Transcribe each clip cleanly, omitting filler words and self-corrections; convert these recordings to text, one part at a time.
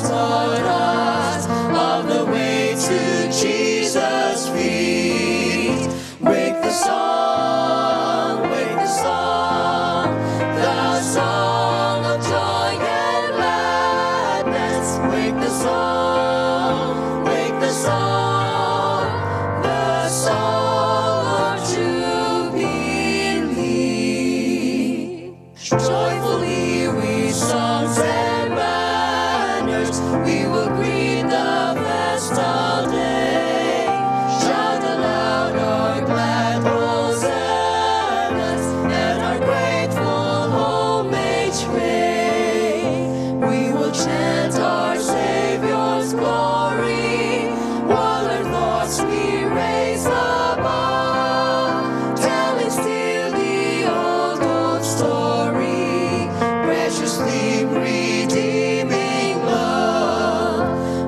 has taught us of the way to Jesus' feet. Wake the song, wake the song, the song of joy and gladness. Wake the song, wake the song, the song of jubilee. Joyfully we songs and banners, we will greet the festal day. Shout aloud our glad hosannas, and our grateful homage pray. We will chant our Savior's glory, while our thoughts we raise above, telling still the old, old story, preciously redeeming love.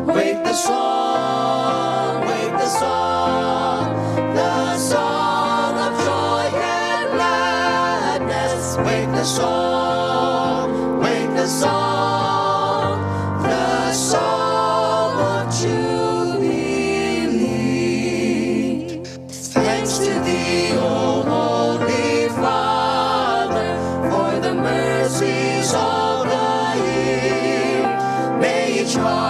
Wake the song, wake the song, the song of joy and gladness. Wake the song, wake the song, the song of jubilee. Thanks to thee, O Holy Father, for the mercies of the year. May each heart